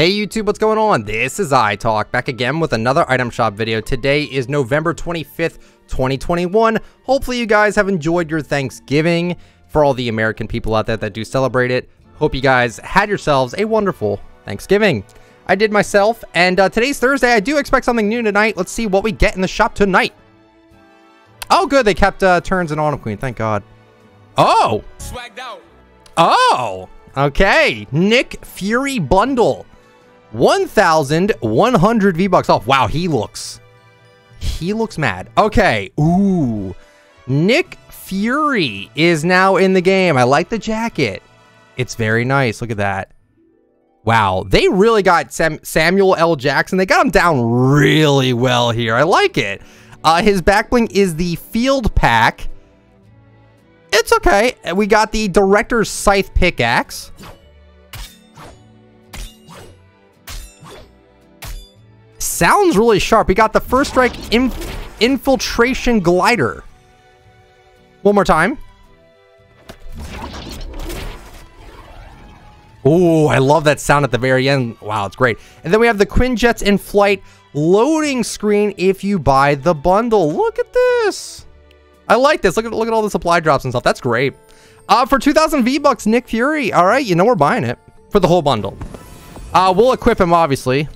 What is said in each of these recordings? Hey YouTube, what's going on? This is iTalk, back again with another item shop video. Today is November 25th, 2021. Hopefully you guys have enjoyed your Thanksgiving. For all the American people out there that do celebrate it, hope you guys had yourselves a wonderful Thanksgiving. I did myself, and today's Thursday. I do expect something new tonight. Let's see what we get in the shop tonight. Oh good, they kept Turns and Autumn Queen, thank God. Oh! Swagged out. Oh! Okay, Nick Fury Bundle. 1,100 V-Bucks off. Wow, he looks mad. Okay, ooh. Nick Fury is now in the game. I like the jacket. It's very nice. Look at that. Wow, they really got Samuel L. Jackson. They got him down really well here. I like it. His back bling is the field pack. It's okay. We got the Director's Scythe pickaxe. Sounds really sharp. We got the First Strike Infiltration Glider. One more time. Ooh, I love that sound at the very end. Wow, it's great. And then we have the Quinjets in Flight loading screen if you buy the bundle. Look at this. I like this. Look at all the supply drops and stuff. That's great. For 2,000 V-Bucks, Nick Fury. All right, you know we're buying it for the whole bundle. We'll equip him, obviously.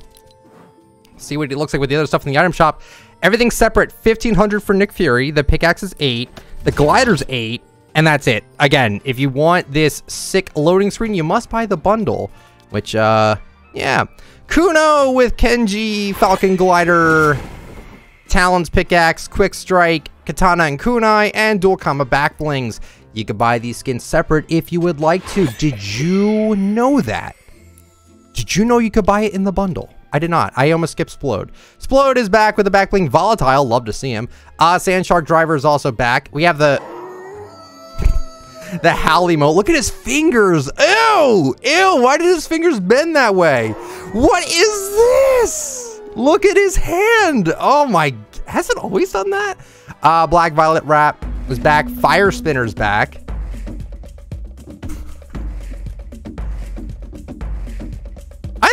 See what it looks like with the other stuff in the item shop. Everything's separate. 1,500 for Nick Fury. The pickaxe is 8. The glider's 8. And that's it. Again, if you want this sick loading screen, you must buy the bundle. Which, yeah. Kuno with Kenji, Falcon Glider, Talon's pickaxe, Quick Strike, Katana and Kunai, and Dual Comma back blings. You could buy these skins separate if you would like to. Did you know that? Did you know you could buy it in the bundle? I did not. I almost skipped Splode. Splode is back with the back bling. Volatile. Love to see him. Sand Shark Driver is also back. We have the howl emote. Look at his fingers. Ew! Ew! Why did his fingers bend that way? What is this? Look at his hand. Oh my. Has it always done that? Black Violet Wrap is back. Fire Spinner's back.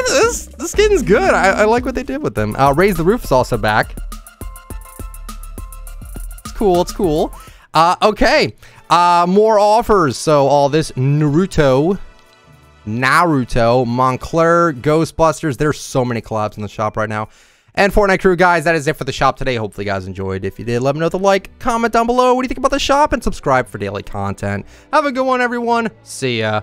This skin's good. I like what they did with them. Raise the Roof is also back. It's cool. It's cool. Okay. More offers. So all this Naruto, Moncler, Ghostbusters. There's so many collabs in the shop right now. And Fortnite Crew, guys, that is it for the shop today. Hopefully you guys enjoyed. If you did, let me know with a like, comment down below. What do you think about the shop? And subscribe for daily content. Have a good one, everyone. See ya.